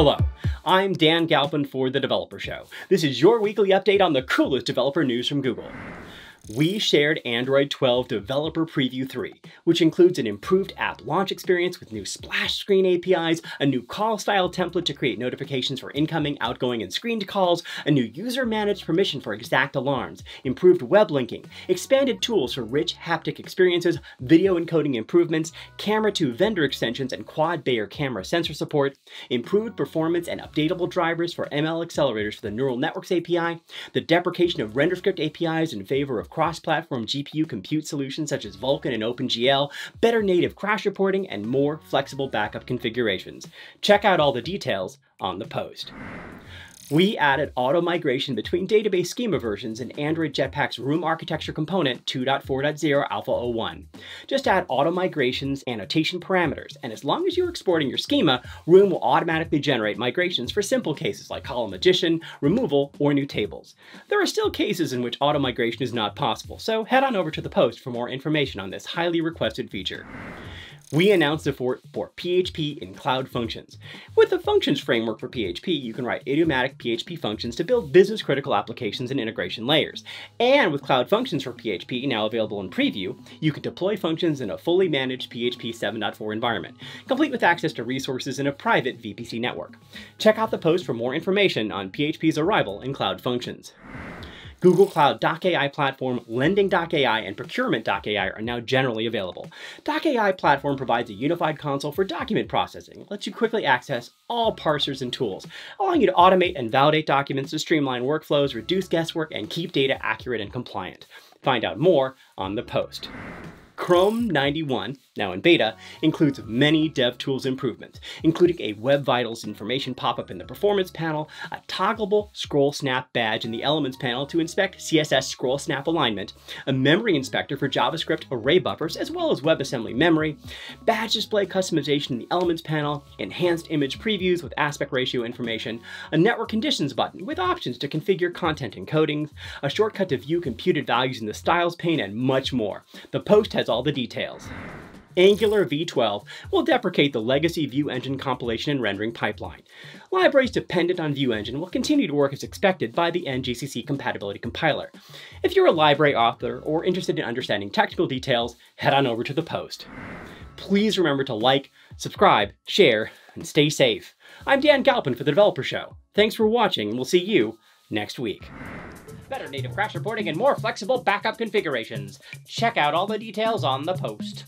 Hello, I'm Dan Galpin for The Developer Show. This is your weekly update on the coolest developer news from Google. We shared Android 12 Developer Preview 3, which includes an improved app launch experience with new splash screen APIs, a new call style template to create notifications for incoming, outgoing, and screened calls, a new user-managed permission for exact alarms, improved web linking, expanded tools for rich haptic experiences, video encoding improvements, camera to vendor extensions and quad-Bayer camera sensor support, improved performance and updatable drivers for ML accelerators for the Neural Networks API, the deprecation of RenderScript APIs in favor of cross-platform GPU compute solutions such as Vulkan and OpenGL, better native crash reporting, and more flexible backup configurations. Check out all the details on the post. We added auto migration between database schema versions in Android Jetpack's Room architecture component 2.4.0 Alpha 01. Just add auto migrations annotation parameters, and as long as you're exporting your schema, Room will automatically generate migrations for simple cases like column addition, removal, or new tables. There are still cases in which auto migration is not possible, so head on over to the post for more information on this highly requested feature. We announced support for PHP in Cloud Functions. With the functions framework for PHP, you can write idiomatic PHP functions to build business-critical applications and integration layers. And with Cloud Functions for PHP, now available in preview, you can deploy functions in a fully managed PHP 7.4 environment, complete with access to resources in a private VPC network. Check out the post for more information on PHP's arrival in Cloud Functions. Google Cloud Doc AI Platform, Lending Doc AI, and Procurement Doc AI are now generally available. Doc AI Platform provides a unified console for document processing. It lets you quickly access all parsers and tools, allowing you to automate and validate documents to streamline workflows, reduce guesswork, and keep data accurate and compliant. Find out more on the post. Chrome 91, now in beta, includes many DevTools improvements, including a Web Vitals information pop-up in the Performance panel, a toggleable Scroll Snap badge in the Elements panel to inspect CSS Scroll Snap alignment, a memory inspector for JavaScript array buffers as well as WebAssembly memory, badge display customization in the Elements panel, enhanced image previews with aspect ratio information, a network conditions button with options to configure content encodings, a shortcut to view computed values in the Styles pane, and much more. The post has all the details. Angular V12 will deprecate the legacy View Engine compilation and rendering pipeline. Libraries dependent on View Engine will continue to work as expected by the NGCC compatibility compiler. If you're a library author or interested in understanding technical details, head on over to the post. Please remember to like, subscribe, share, and stay safe. I'm Dan Galpin for The Developer Show. Thanks for watching, and we'll see you next week. Better native crash reporting and more flexible backup configurations. Check out all the details on the post.